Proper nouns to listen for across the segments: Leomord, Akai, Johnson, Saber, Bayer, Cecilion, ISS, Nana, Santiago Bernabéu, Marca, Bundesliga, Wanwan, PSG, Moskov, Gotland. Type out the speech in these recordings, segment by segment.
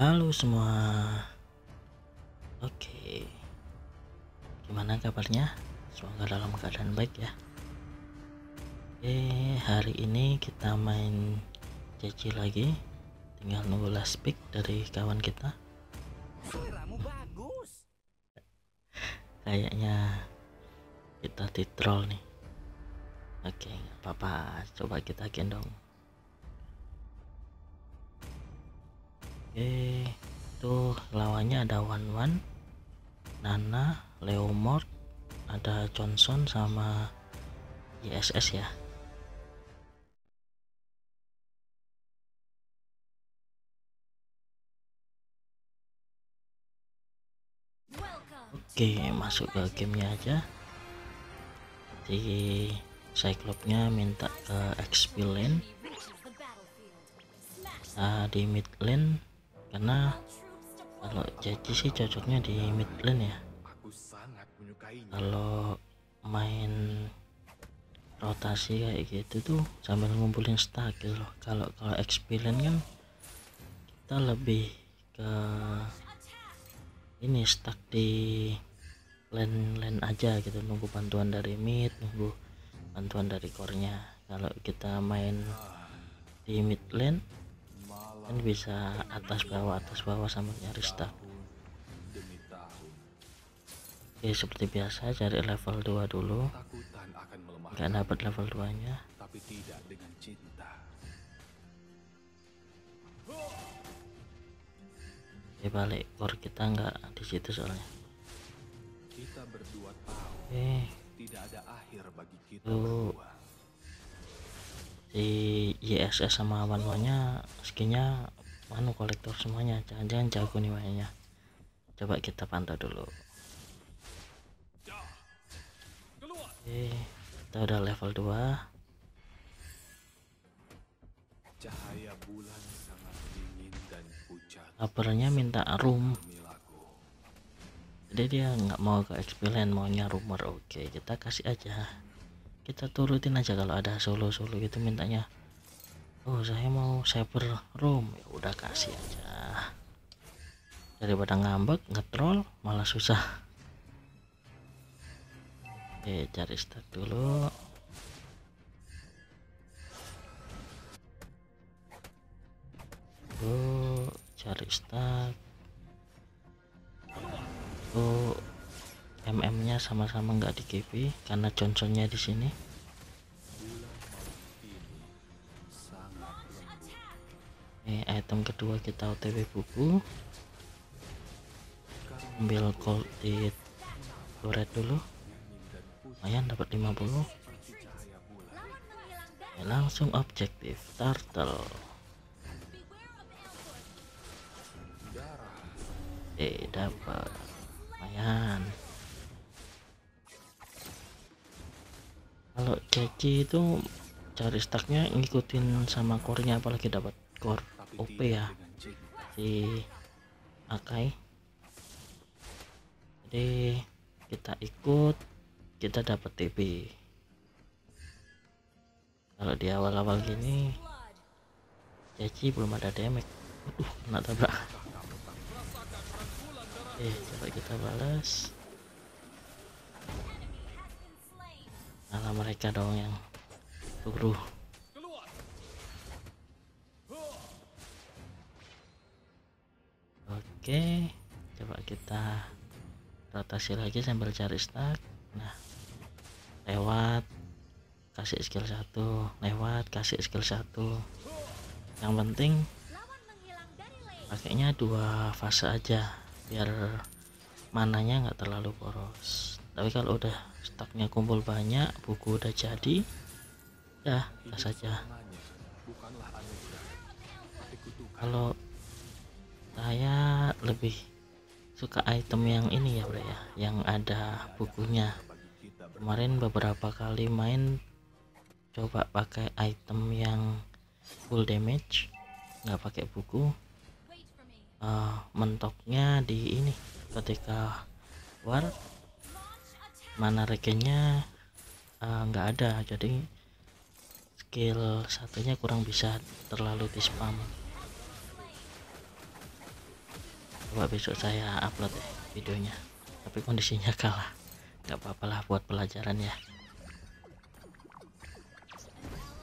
Halo semua. Oke. Gimana kabarnya? Semoga dalam keadaan baik ya. Oke, hari ini kita main Ceci lagi. Tinggal nunggu last pick dari kawan kita. Kayaknya kita di-troll nih. Oke, nggak apa-apa. Coba kita gendong. Oke, tuh lawannya ada Wanwan, Nana, Leomord, ada Johnson sama ISS ya. Oke, masuk ke gamenya aja. Jadi Cyclopnya minta ke XP lane, di mid lane. Karena kalau jadi sih cocoknya di mid lane ya. Kalau main rotasi kayak gitu tuh sambil ngumpulin stack gitu loh. Kalau XP lane kan kita lebih ke ini, stack di lane aja gitu, nunggu bantuan dari mid, nunggu bantuan dari core-nya. Kalau kita main di mid lane kan bisa atas bawah sampai nyari stack. Oke, seperti biasa cari level 2 dulu. Enggak dapat level 2-nya. Tapi tidak dengan cinta. Oke, balik core kita enggak di situ soalnya. Kita berdua tahu. Tidak ada akhir bagi kita berdua. Di ISS sama Wanwan-nya skinnya manu kolektor semuanya, jangan-jangan jago nih mainnya. Coba kita pantau dulu. Oke, kita udah level 2. Cahaya bulan sangat dingin dan pucat. Lapernya minta room. Jadi dia nggak mau ke experience, maunya rumor. Oke, kita kasih aja. Kita turutin aja. Kalau ada solo gitu mintanya, oh saya mau Saber room, ya udah kasih aja daripada ngambek ngetrol malah susah. Oke, cari start dulu. Cari start. MM-nya sama-sama nggak di GP karena Johnson-nya di sini. Item kedua kita OTW buku. Ambil gold di Loret dulu. Lumayan dapat 50. Langsung objektif turtle. Dapat lumayan. Kalau Ceci itu cari stacknya ngikutin sama core-nya, apalagi dapat core OP ya si Akai. Jadi kita ikut, kita dapat TP. Kalau di awal-awal gini Ceci belum ada damage, kena tabrak. Coba kita balas. Malah mereka dong yang buru. Oke, coba kita rotasi lagi sambil cari stack. Nah, lewat kasih skill 1, lewat kasih skill 1. Yang penting pakainya 2 fase aja biar mananya nggak terlalu boros. Tapi kalau udah stacknya kumpul banyak, buku udah jadi ya gas aja. Kalau saya lebih suka item yang ini ya bro ya, yang ada bukunya. Kemarin beberapa kali main coba pakai item yang full damage nggak pakai buku, mentoknya di ini ketika war mana regennya nggak ada, jadi skill satunya kurang bisa terlalu di spam. Coba besok saya upload ya videonya, tapi kondisinya kalah, nggak apa-apalah buat pelajaran ya.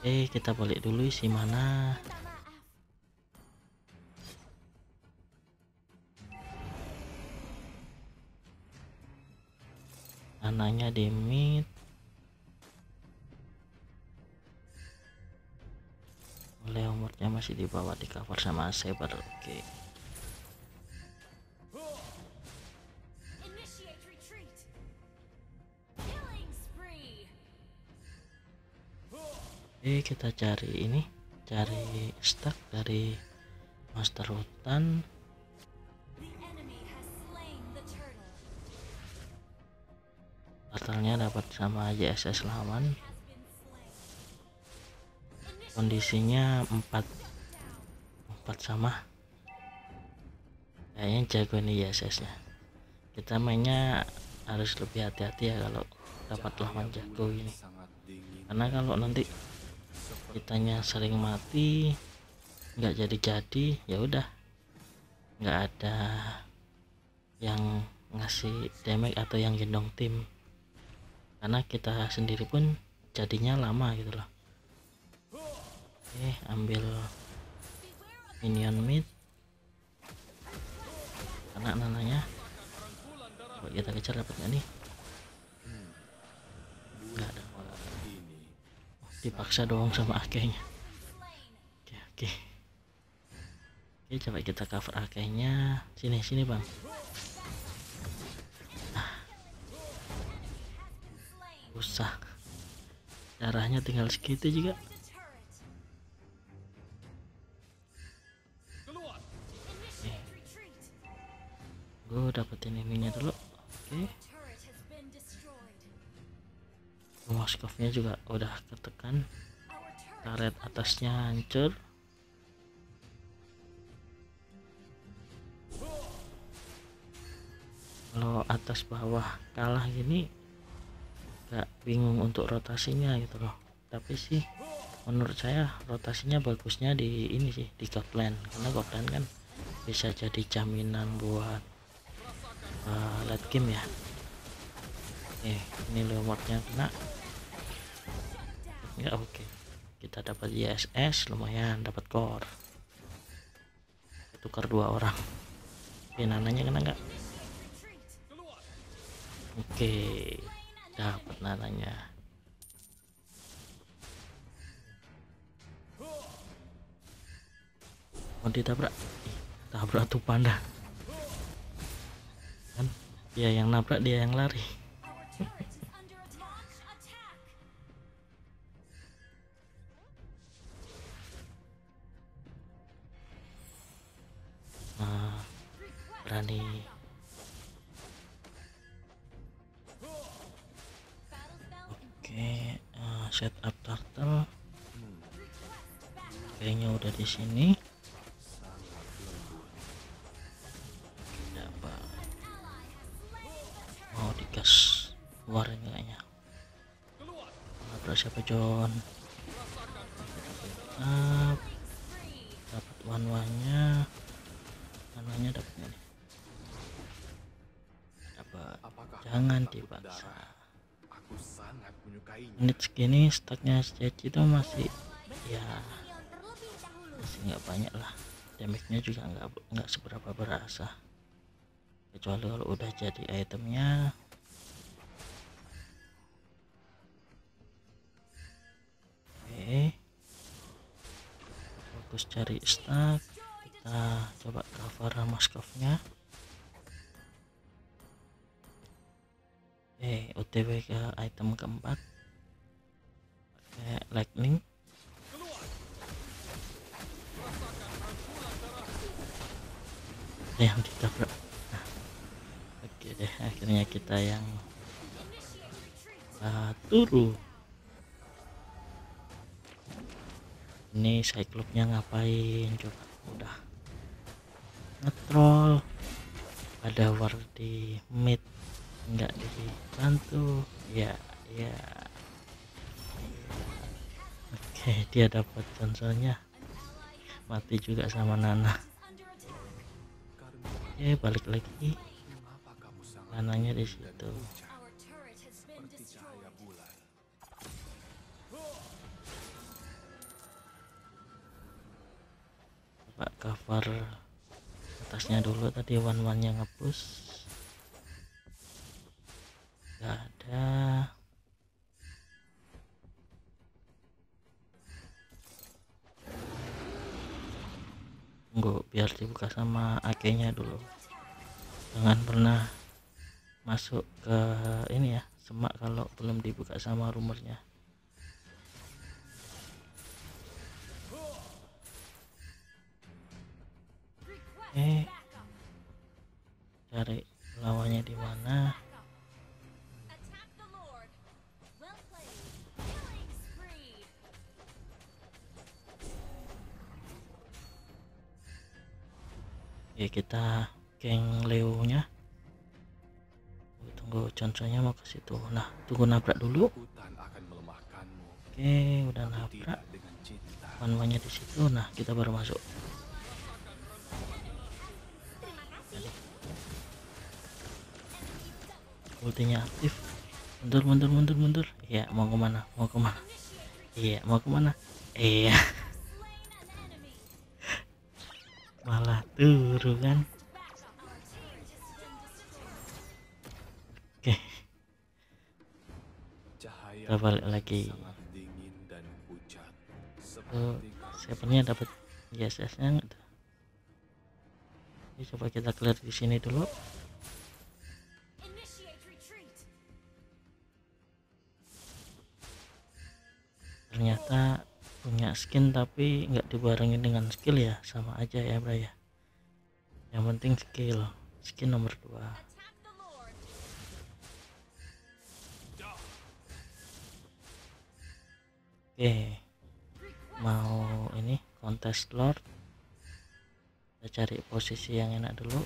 Oke, kita balik dulu isi mana. Ananya demit, Leomordnya masih dibawa di cover sama Saber. Oke. Oke, kita cari ini, cari stack dari master hutan. Turtle-nya dapat sama ISS lawan. Kondisinya 4 sama. Kayaknya jago nih ISS-nya. Kita mainnya harus lebih hati-hati ya kalau dapat lawan jago ini. Karena kalau nanti kitanya sering mati, nggak jadi-jadi, ya udah nggak ada yang ngasih damage atau yang gendong tim, karena kita sendiri pun jadinya lama gitu loh. Oke, ambil minion mid karena nananya. Coba kita kejar, dapat nggak nih? Nggak ada. Dipaksa doang sama Akainya. Oke, coba kita cover Akainya. Sini bang. Nah, usah, darahnya tinggal segitu juga. Oke. Gue dapetin ininya dulu. Oke. Moskovnya juga udah ketekan, karet atasnya hancur. Kalau atas bawah kalah gini gak bingung untuk rotasinya gitu loh, tapi sih menurut saya rotasinya bagusnya di ini sih, di Gotland, karena Gotland kan bisa jadi jaminan buat late game ya. Ini Leomordnya kena. Ya, oke. Kita dapat ISS, lumayan dapat core. Tukar 2 orang. Nananya kena enggak? Oke. Dapat nananya. Mau ditabrak. Tabrak tuh panda. Kan dia yang nabrak, dia yang lari. Berani. Oke, set up turtle. Kayaknya udah di sini. Dapat. Mau digas keluar kayaknya. Nabrak siapa John? Dapat Wanwannya. Namanya dapatnya nih. Jangan dipaksa. Menit segini staknya CC itu masih ya nggak banyak lah, damage-nya juga nggak seberapa berasa, kecuali kalau udah jadi itemnya. Oke, fokus cari stack. Kita coba cover Moskovnya. OTW ke item keempat pakai lightning. Yang ditabrak. Oke deh, akhirnya kita yang turu. Ini Cyclopnya ngapain coba? Udah ngetrol, ada war di mid nggak dibantu ya. Oke, dia dapat Johnsonnya, mati juga sama Nana. Balik lagi. Nananya di situ. Pak cover atasnya dulu, tadi Wanwan yang ngepush. Enggak ada. Tunggu biar dibuka sama Akai-nya dulu. Jangan pernah masuk ke ini ya, semak kalau belum dibuka sama rumornya. Cari lawannya di mana? Ya kita geng Leo-nya. Tunggu Johnson-nya mau ke situ. Nah, tunggu nabrak dulu. Oke, udah nabrak. Wanwan-nya di situ. Nah, kita baru masuk. Ultinya aktif. Mundur, mundur, mundur, mundur. Iya, mau kemana? Mau kemana? Iya, mau kemana? Iya. Malah turun kan. Oke. Kita balik lagi. Oh, siapanya dapat ISS-nya? Ini coba kita clear di sini dulu. Ternyata punya skin tapi nggak dibarengin dengan skill ya, sama aja ya bro ya, yang penting skill. Skin nomor 2. Oke, mau ini kontes Lord, kita cari posisi yang enak dulu.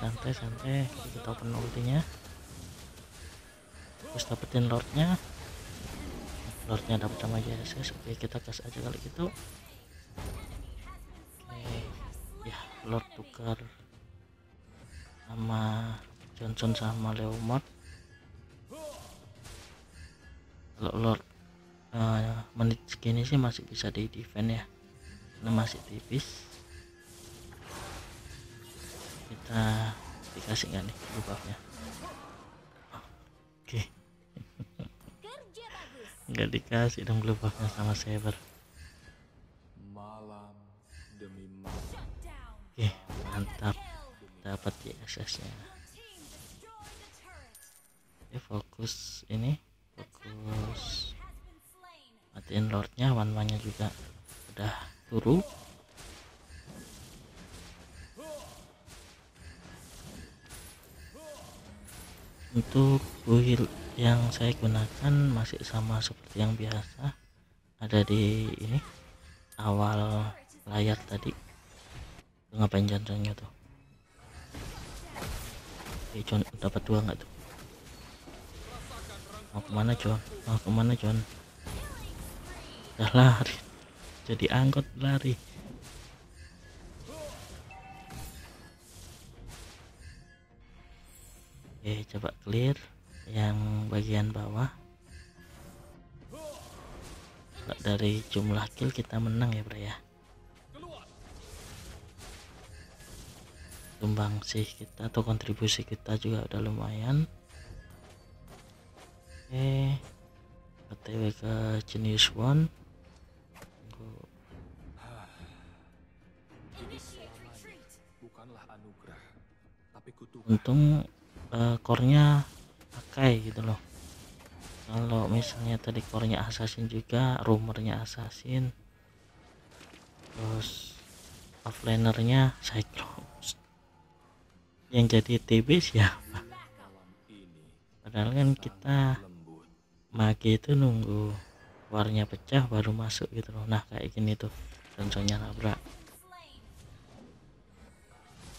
Santai-santai, kita open ultinya. Terus dapetin Lordnya. Lordnya dapet sama ISS. Oke, kita gas aja kali gitu. Oke. Ya, Lord tukar sama Johnson sama Leomord. Kalau Lord menit segini sih masih bisa di defend ya, karena masih tipis. Kita dikasih nggak nih buffnya? Oke. Nggak dikasih dong buffnya sama Saber. Oke, mantap, dapat ISS-nya. Oke, fokus ini, fokus matiin Lordnya. Wanwan-nya juga udah turun. Untuk build yang saya gunakan masih sama seperti yang biasa, ada di ini awal layar tadi. Ngapain jantunnya tuh? Oke, John dapat 2 nggak tuh? Mau kemana John? Mau kemana John? Udah lari, jadi angkot lari. Oke, coba clear yang bagian bawah. Dari jumlah kill kita menang ya bro ya, tumbang sih kita atau kontribusi kita juga udah lumayan. Oke, otw ke Genius One. Untung core-nya Akai gitu loh. Kalau misalnya tadi core-nya assassin juga, rumornya assassin, terus offlanernya Cyclop. Yang jadi TB siapa? Padahal kan kita mage itu nunggu warnya pecah baru masuk gitu loh. Nah kayak gini tuh, contohnya nabrak.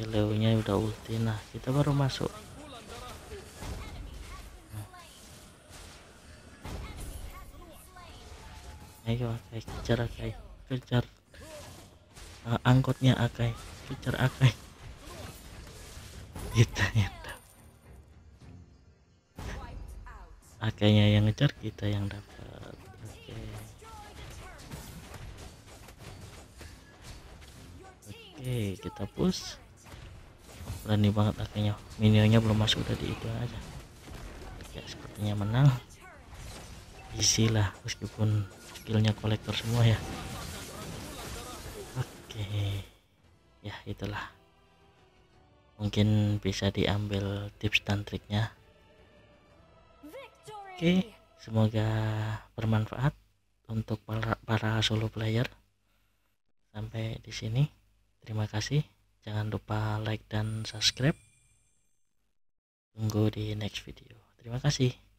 Leonya udah ulti, nah kita baru masuk. Ayo, kejar, kejar. angkotnya Akai, feature Akai. Kita yang dapat, Akainya yang ngejar, kita yang dapat. Oke, kita push. Berani banget Akainya, minionnya belum masuk udah di itu aja. Ya sepertinya menang. Easy lah meskipun skillnya kolektor semua ya. Oke, ya itulah, mungkin bisa diambil tips dan triknya. Oke, semoga bermanfaat untuk para solo player. Sampai di sini, terima kasih, jangan lupa like dan subscribe. Tunggu di next video. Terima kasih.